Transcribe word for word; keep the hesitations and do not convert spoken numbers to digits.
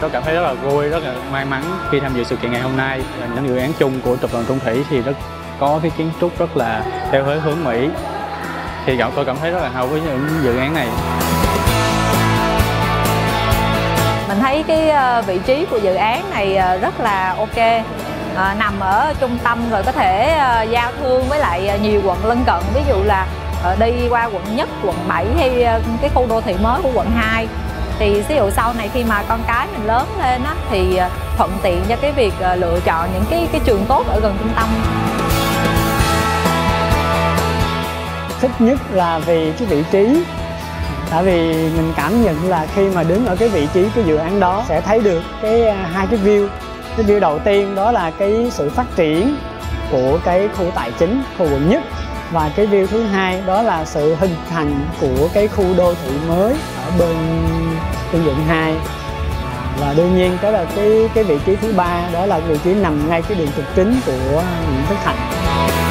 Tôi cảm thấy rất là vui, rất là may mắn khi tham dự sự kiện ngày hôm nay. Những dự án chung của tập đoàn Trung Thủy thì rất có cái kiến trúc rất là theo hướng Mỹ, thì tôi cảm thấy rất là hào với những dự án này. Mình thấy cái vị trí của dự án này rất là ok, à, nằm ở trung tâm rồi có thể giao thương với lại nhiều quận lân cận, ví dụ là đi qua quận nhất, quận bảy hay cái khu đô thị mới của quận hai. Thì ví dụ sau này khi mà con cái mình lớn lên á, thì thuận tiện cho cái việc lựa chọn những cái cái trường tốt ở gần trung tâm. Thích nhất là vì cái vị trí, tại vì mình cảm nhận là khi mà đứng ở cái vị trí của dự án đó sẽ thấy được cái hai cái view. Cái view đầu tiên đó là cái sự phát triển của cái khu tài chính, khu quận nhất, và cái view thứ hai đó là sự hình thành của cái khu đô thị mới ở bên bên quận hai. Và đương nhiên đó là cái cái vị trí thứ ba, đó là vị trí nằm ngay cái đường trục chính của Nguyễn Tất Thành.